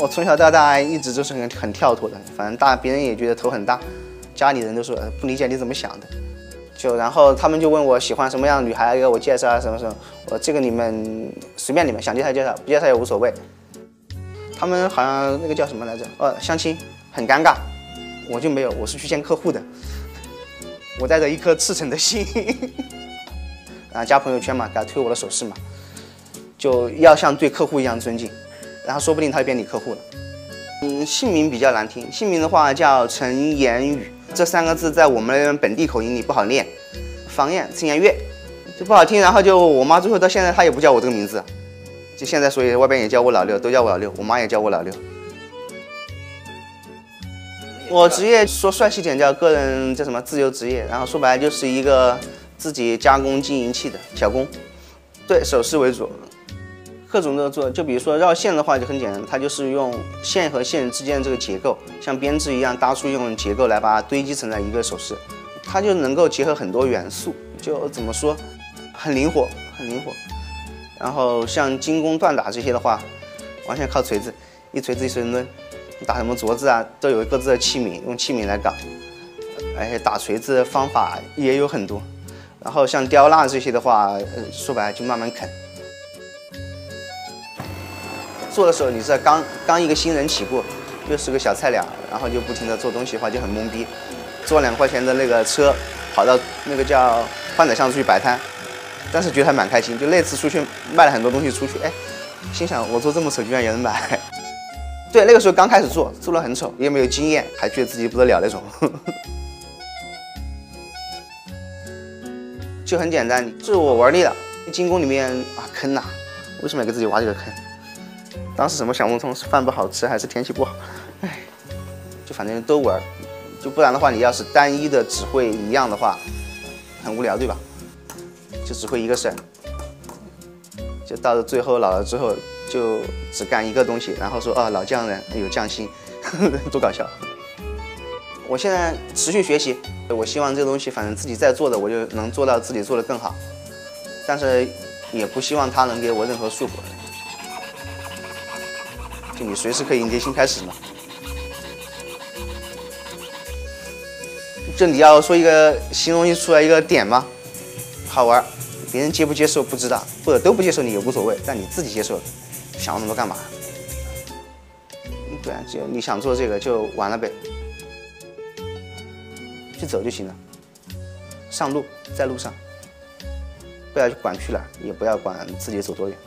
我从小到大一直就是很跳脱的，反正别人也觉得头很大，家里人都说不理解你怎么想的。然后他们就问我喜欢什么样的女孩，给我介绍啊什么什么。我这个你们随便你们，想介绍介绍，不介绍也无所谓。他们好像那个叫什么来着？相亲很尴尬，我就没有，我是去见客户的。我带着一颗赤诚的心，然后加朋友圈嘛，给他推我的首饰嘛，就要像对客户一样尊敬。 然后说不定他就变你客户了。姓名比较难听，姓名的话叫陈言宇，这3个字在我们本地口音里不好念，方言陈言月就不好听。然后就我妈最后到现在她也不叫我这个名字，就现在所以外边也叫我老六，都叫我老六，我妈也叫我老六。我职业说帅气点叫个人叫什么自由职业，然后说白了就是一个自己加工经营器的小工，对首饰为主。 各种都做，就比如说绕线的话就很简单，它就是用线和线之间这个结构，像编织一样搭出一种结构来把它堆积成了一个首饰，它就能够结合很多元素，就怎么说，很灵活，很灵活。然后像精工锻打这些的话，完全靠锤子，一锤子一锤抡，打什么镯子啊都有各自的器皿，用器皿来搞，而且打锤子的方法也有很多。然后像雕蜡这些的话，说白了就慢慢啃。 做的时候，你知道刚一个新人起步，又是个小菜鸟，然后就不停的做东西的话就很懵逼。坐2块钱的那个车，跑到那个叫宽窄巷去摆摊，但是觉得还蛮开心。就那次出去卖了很多东西出去，哎，心想我做这么丑居然有人买。对，那个时候刚开始做，做了很丑，也没有经验，还觉得自己不得了那种。就很简单，就是我玩腻了。精工里面啊坑呐、啊，为什么要给自己挖这个坑？ 当时什么想不通，是饭不好吃还是天气不好？哎，就反正都玩，就不然的话，你要是单一的只会一样的话，很无聊，对吧？就只会一个事，就到了最后老了之后，就只干一个东西，然后说啊老匠人有匠心，多搞笑！我现在持续学习，我希望这个东西反正自己在做的，我就能做到自己做的更好，但是也不希望它能给我任何束缚。 就你随时可以迎接新开始嘛。就你要说一个形容出来一个点嘛，好玩，别人接不接受不知道，或者都不接受你也无所谓，但你自己接受了，想那么多干嘛？对啊，就你想做这个就完了呗，去走就行了。上路，在路上，不要去管去哪，也不要管自己走多远。